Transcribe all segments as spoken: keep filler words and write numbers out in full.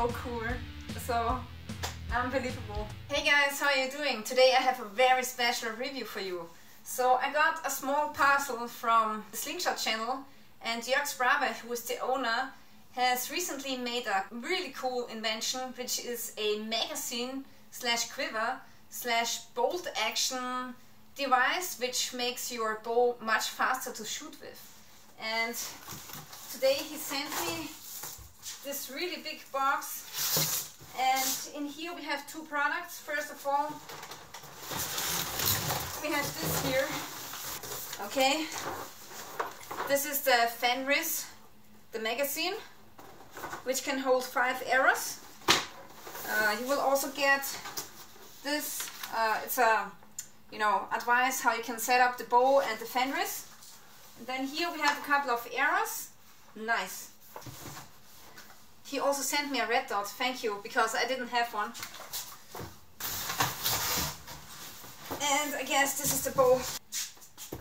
so cool, so unbelievable. Hey guys, how are you doing? Today I have a very special review for you. So I got a small parcel from the Slingshot channel, and Jörg Sprave, who is the owner, has recently made a really cool invention, which is a magazine slash quiver slash bolt action device which makes your bow much faster to shoot with. And today he sent me this really big box, and in here we have two products. First of all, we have this here. Okay, this is the Fenris, the magazine, which can hold five arrows. Uh, you will also get this. Uh, it's a, you know, advice how you can set up the bow and the Fenris. And then here we have a couple of arrows. Nice. He also sent me a red dot. Thank you, because I didn't have one. And I guess this is the bow.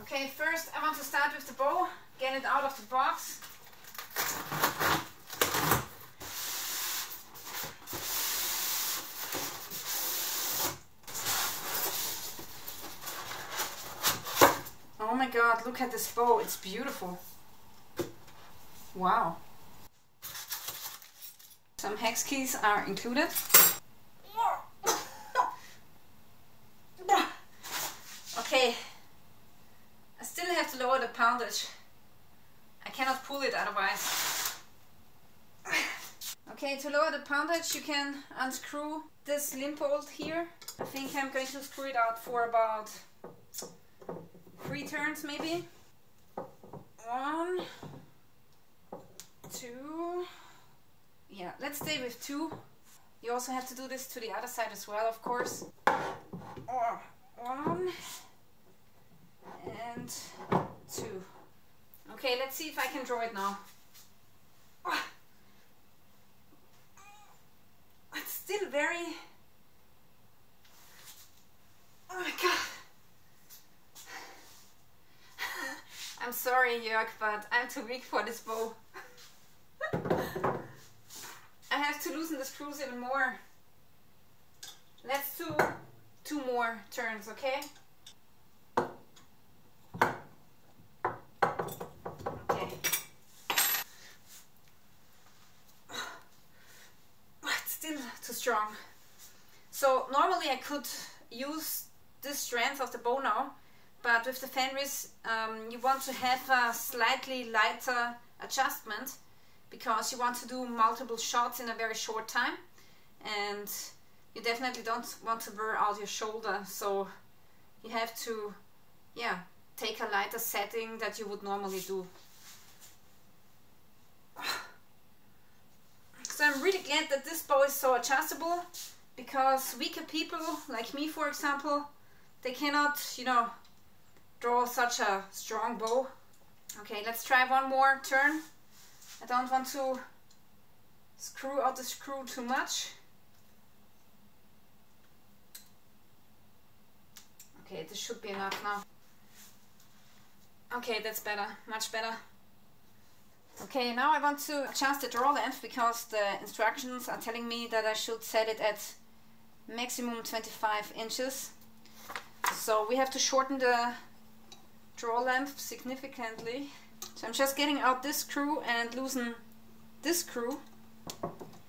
Okay, first I want to start with the bow, get it out of the box. Oh my god, look at this bow, it's beautiful. Wow. Some hex keys are included. Okay, I still have to lower the poundage. I cannot pull it otherwise. Okay, to lower the poundage you can unscrew this limp bolt here. I think I'm going to screw it out for about three turns maybe. One, two, yeah, let's stay with two. You also have to do this to the other side as well, of course. Or one and two. Okay, let's see if I can draw it now. Oh. It's still very... Oh my god! I'm sorry, Jörg, but I'm too weak for this bow. I have to loosen the screws even more. Let's do two more turns, okay? Strong. So normally I could use this strength of the bow now, but with the Fenris um, you want to have a slightly lighter adjustment because you want to do multiple shots in a very short time, and you definitely don't want to wear out your shoulder, so you have to, yeah, take a lighter setting that you would normally do. So I'm really glad that this bow is so adjustable, because weaker people, like me for example, they cannot, you know, draw such a strong bow. Okay, let's try one more turn. I don't want to screw out the screw too much. Okay, this should be enough now. Okay, that's better, much better. Okay, now I want to adjust the draw length because the instructions are telling me that I should set it at maximum twenty-five inches. So we have to shorten the draw length significantly. So I'm just getting out this screw and loosen this screw.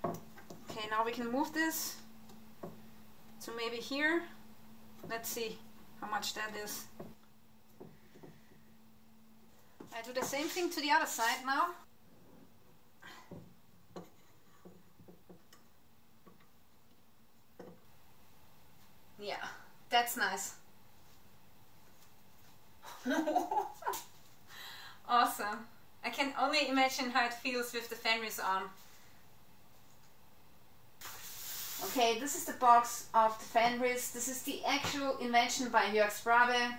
Okay, now we can move this to maybe here. Let's see how much that is. I do the same thing to the other side now. Yeah, that's nice. Awesome. I can only imagine how it feels with the Fenris on. Okay, this is the box of the Fenris. This is the actual invention by Jörg Sprave,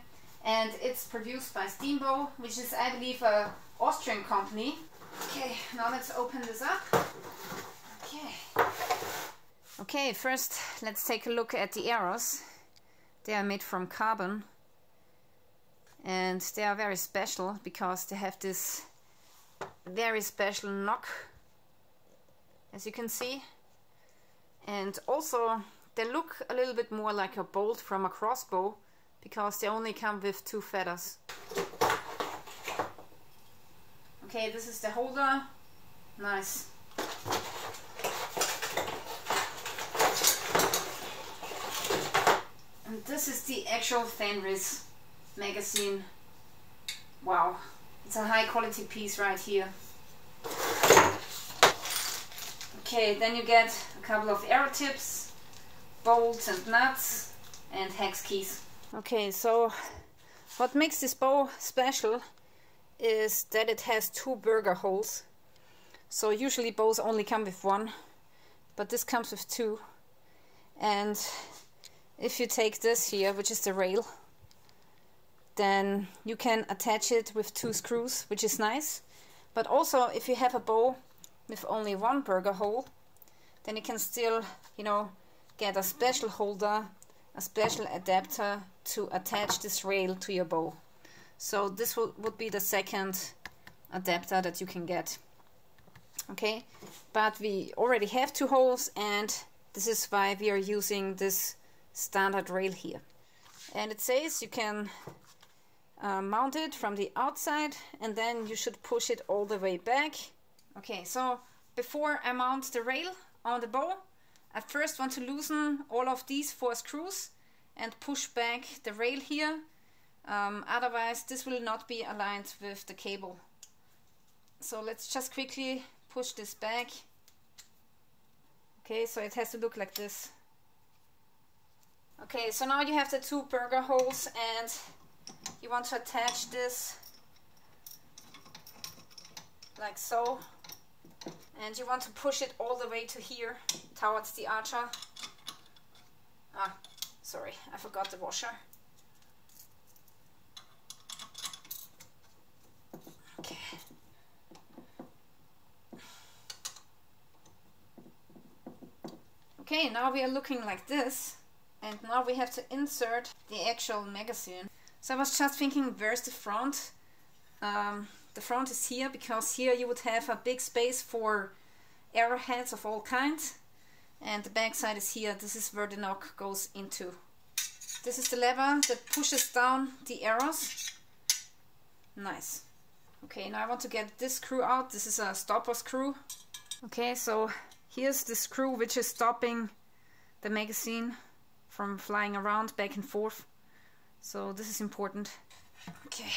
and it's produced by Steambow, which is, I believe, an Austrian company. Okay, now let's open this up. Okay. Okay, first let's take a look at the arrows. They are made from carbon, and they are very special because they have this very special knock, as you can see. And also they look a little bit more like a bolt from a crossbow because they only come with two feathers. Okay, this is the holder. Nice. And this is the actual Fenris magazine. Wow, it's a high quality piece right here. Okay, then you get a couple of arrow tips, bolts and nuts, and hex keys. Okay, so what makes this bow special is that it has two burger holes. So usually bows only come with one, but this comes with two. And if you take this here, which is the rail, then you can attach it with two screws, which is nice. But also if you have a bow with only one burger hole, then you can still, you know, get a special holder, a special adapter to attach this rail to your bow. So this will, would be the second adapter that you can get. Okay, but we already have two holes, and this is why we are using this standard rail here. And it says you can uh, mount it from the outside, and then you should push it all the way back. Okay, so before I mount the rail on the bow, I first want to loosen all of these four screws and push back the rail here. Um, otherwise this will not be aligned with the cable. So let's just quickly push this back. Okay, so it has to look like this. Okay, so now you have the two burger holes, and you want to attach this like so, and you want to push it all the way to here towards the archer. Ah, sorry, I forgot the washer. Okay. Okay, now we are looking like this, and now we have to insert the actual magazine. So I was just thinking, where's the front? Um, the front is here, because here you would have a big space for arrowheads of all kinds, and the back side is here. This is where the nock goes into. This is the lever that pushes down the arrows. Nice. Okay, now I want to get this screw out. This is a stopper screw. Okay, so here's the screw which is stopping the magazine from flying around back and forth. So this is important. Okay,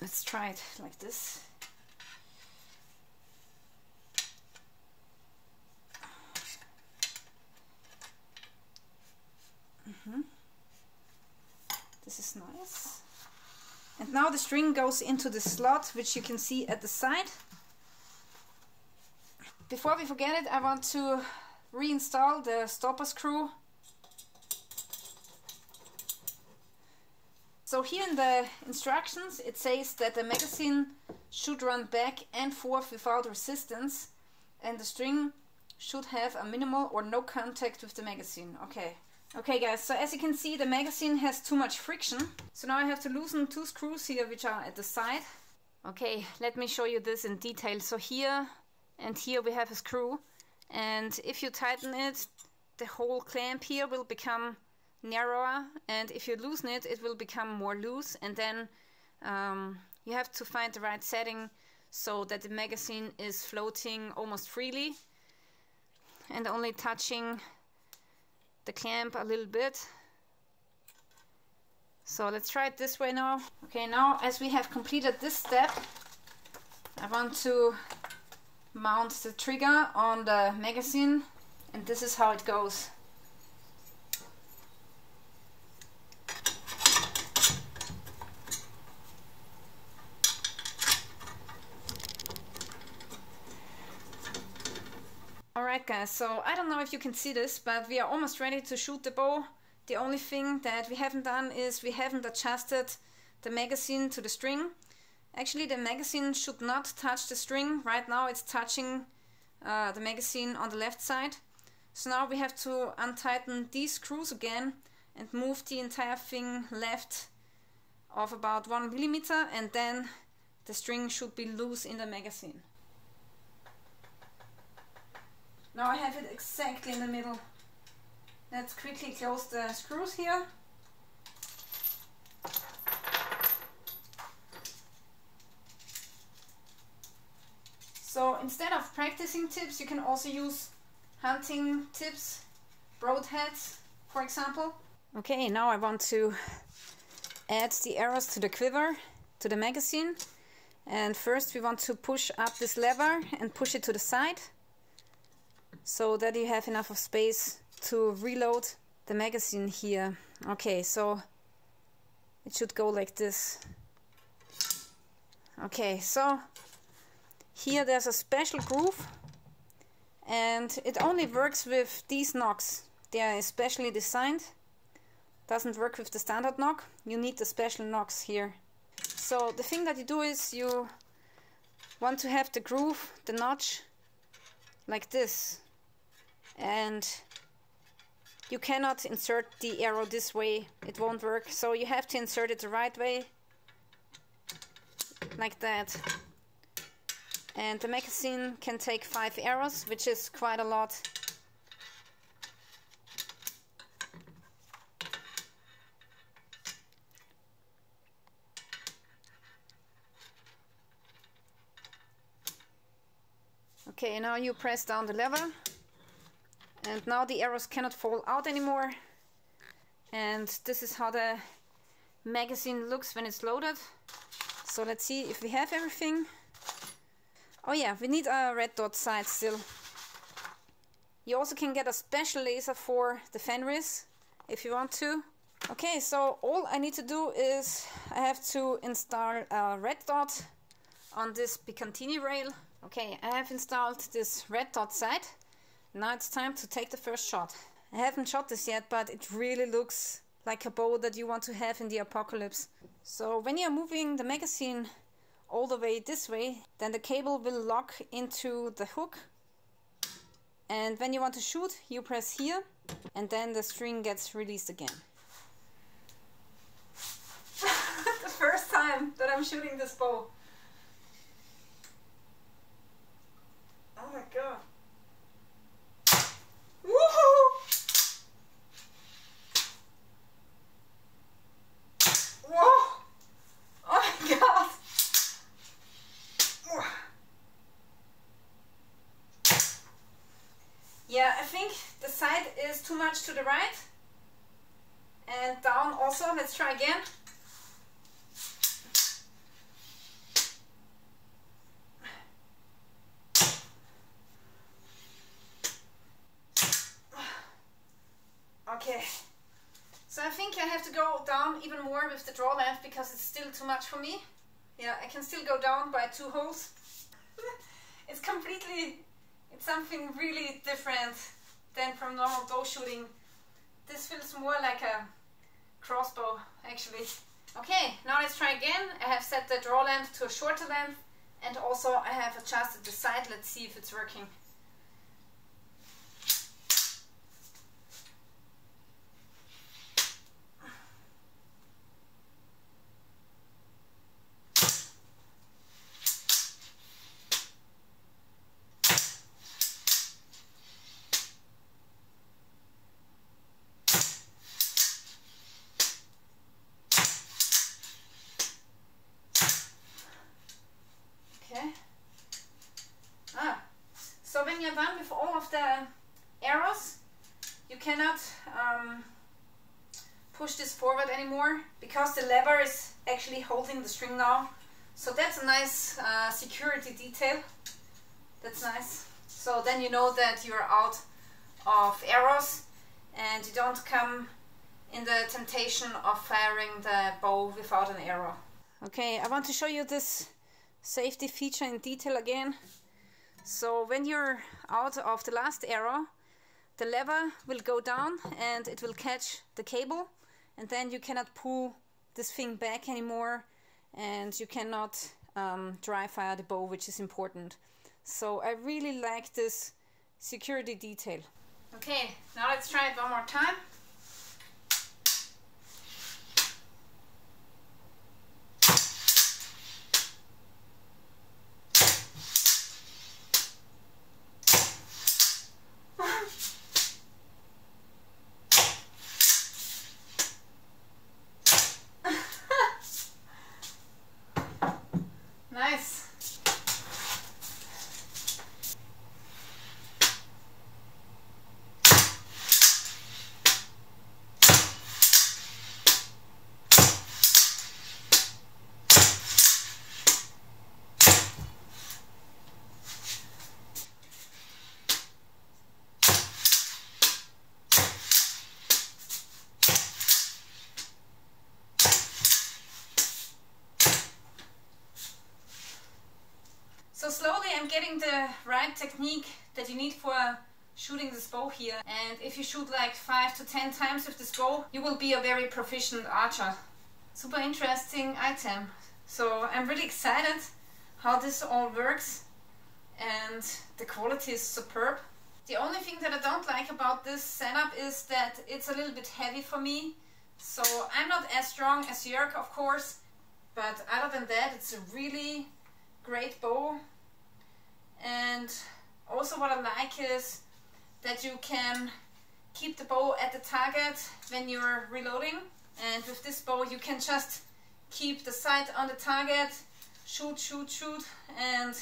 let's try it like this. Mm-hmm. This is nice. And now the string goes into the slot, which you can see at the side. Before we forget it, I want to reinstall the stopper screw. So here in the instructions it says that the magazine should run back and forth without resistance, and the string should have a minimal or no contact with the magazine. Okay. Okay guys, so as you can see, the magazine has too much friction. So now I have to loosen two screws here which are at the side. Okay, let me show you this in detail. So here and here we have a screw, and if you tighten it, the whole clamp here will become narrower, and if you loosen it, it will become more loose, and then um, you have to find the right setting so that the magazine is floating almost freely and only touching the clamp a little bit. So let's try it this way now. Okay, now as we have completed this step, I want to mount the trigger on the magazine, and this is how it goes. Alright guys, so I don't know if you can see this, but we are almost ready to shoot the bow. The only thing that we haven't done is we haven't adjusted the magazine to the string. Actually, the magazine should not touch the string. Right now it's touching uh, the magazine on the left side. So now we have to untighten these screws again and move the entire thing left of about one millimeter, and then the string should be loose in the magazine. Now I have it exactly in the middle. Let's quickly close the screws here. So instead of practicing tips, you can also use hunting tips, broadheads, for example. Okay, now I want to add the arrows to the quiver, to the magazine. And first we want to push up this lever and push it to the side, so that you have enough of space to reload the magazine here. Okay, so it should go like this. Okay, so here there's a special groove, and it only works with these nocks. They are especially designed. Doesn't work with the standard nock. You need the special nocks here. So the thing that you do is you want to have the groove, the notch, like this, and you cannot insert the arrow this way, it won't work, so you have to insert it the right way, like that. And the magazine can take five arrows, which is quite a lot. Okay, now you press down the lever, and now the arrows cannot fall out anymore. And this is how the magazine looks when it's loaded. So let's see if we have everything. Oh yeah, we need a red dot sight still. You also can get a special laser for the Fenris if you want to. Okay, so all I need to do is I have to install a red dot on this Picatinny rail. Okay, I have installed this red dot sight. Now it's time to take the first shot. I haven't shot this yet, but it really looks like a bow that you want to have in the apocalypse. So when you're moving the magazine all the way this way, then the cable will lock into the hook. And when you want to shoot, you press here, and then the string gets released again. The first time that I'm shooting this bow. Oh my god. Woohoo! Whoa! Oh my god! Yeah, I think the side is too much to the right. And down also, let's try again. Okay, so I think I have to go down even more with the draw length because it's still too much for me. Yeah, I can still go down by two holes. It's completely, it's something really different than from normal bow shooting. This feels more like a crossbow, actually. Okay, now let's try again. I have set the draw length to a shorter length, and also I have adjusted the sight. Let's see if it's working. With all of the arrows, you cannot um, push this forward anymore because the lever is actually holding the string now. So that's a nice uh, security detail. That's nice. So then you know that you're out of arrows and you don't come in the temptation of firing the bow without an arrow. Okay, I want to show you this safety feature in detail again. So when you're out of the last arrow, the lever will go down and it will catch the cable, and then you cannot pull this thing back anymore, and you cannot um, dry fire the bow, which is important. So I really like this security detail. Okay, now let's try it one more time. having the right technique that you need for shooting this bow here, and if you shoot like five to ten times with this bow, you will be a very proficient archer. Super interesting item. So I'm really excited how this all works, and the quality is superb. The only thing that I don't like about this setup is that it's a little bit heavy for me. So I'm not as strong as Jörg, of course, but other than that, it's a really great bow. And also what I like is that you can keep the bow at the target when you're reloading, and with this bow you can just keep the sight on the target, shoot, shoot, shoot, and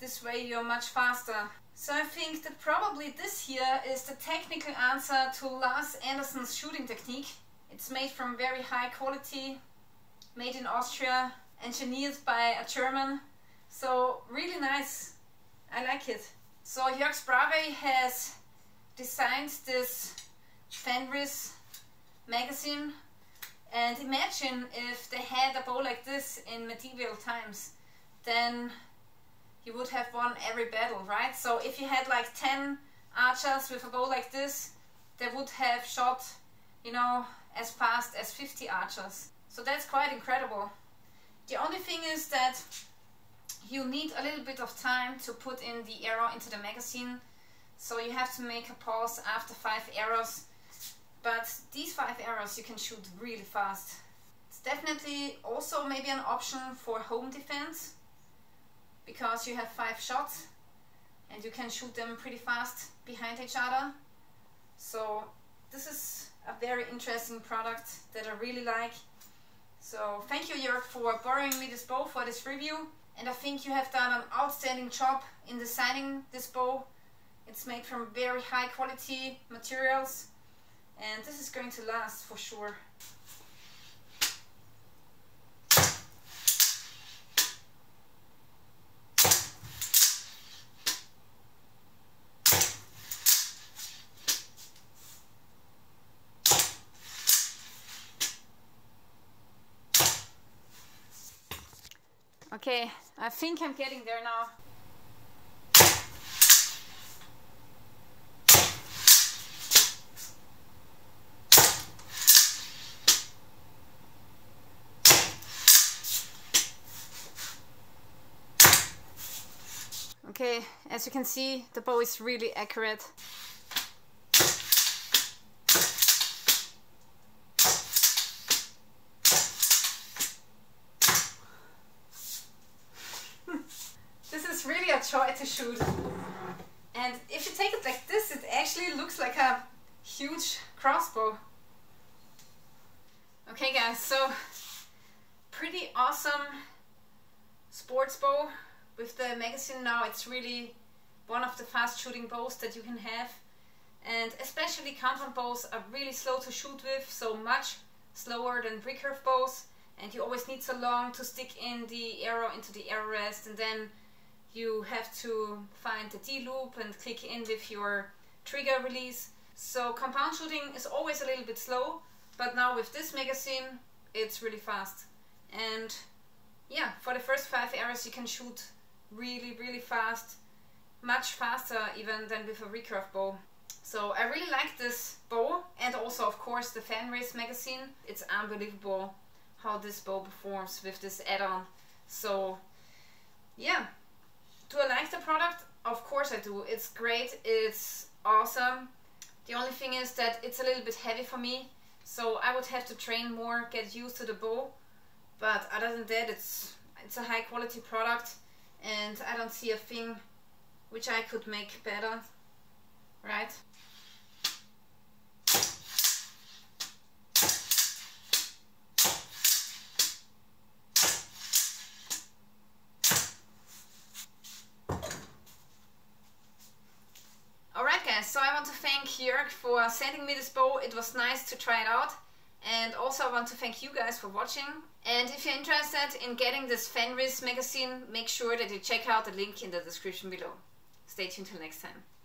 this way you're much faster. So I think that probably this here is the technical answer to Lars Anderson's shooting technique. It's made from very high quality, made in Austria, engineered by a German, so really nice. I like it. So Jörg Sprave has designed this Fenris magazine, and imagine if they had a bow like this in medieval times, then you would have won every battle, right? So if you had like ten archers with a bow like this, they would have shot, you know, as fast as fifty archers. So that's quite incredible. The only thing is that you need a little bit of time to put in the arrow into the magazine, so you have to make a pause after five arrows, but these five arrows you can shoot really fast. It's definitely also maybe an option for home defense, because you have five shots and you can shoot them pretty fast behind each other. So this is a very interesting product that I really like. So thank you, Jörg, for borrowing me this bow for this review. And I think you have done an outstanding job in designing this bow. It's made from very high quality materials, and this is going to last for sure. Okay, I think I'm getting there now. Okay, as you can see, the bow is really accurate. Joy to shoot, and if you take it like this, it actually looks like a huge crossbow. Okay guys, so pretty awesome sports bow with the magazine. Now it's really one of the fast shooting bows that you can have, and especially compound bows are really slow to shoot with, so much slower than recurve bows, and you always need so long to stick in the arrow into the arrow rest, and then you have to find the D-loop and click in with your trigger release. So compound shooting is always a little bit slow, but now with this magazine it's really fast. And yeah, for the first five arrows you can shoot really, really fast, much faster even than with a recurve bow. So I really like this bow, and also of course the Fenris magazine. It's unbelievable how this bow performs with this add-on. So yeah. Do I like the product? Of course I do. It's great, it's awesome. The only thing is that it's a little bit heavy for me, so I would have to train more, get used to the bow. But other than that, it's it's a high quality product, and I don't see a thing which I could make better, right? So I want to thank Jörg for sending me this bow. It was nice to try it out, and also I want to thank you guys for watching. And if you're interested in getting this Fenris magazine, make sure that you check out the link in the description below. Stay tuned till next time.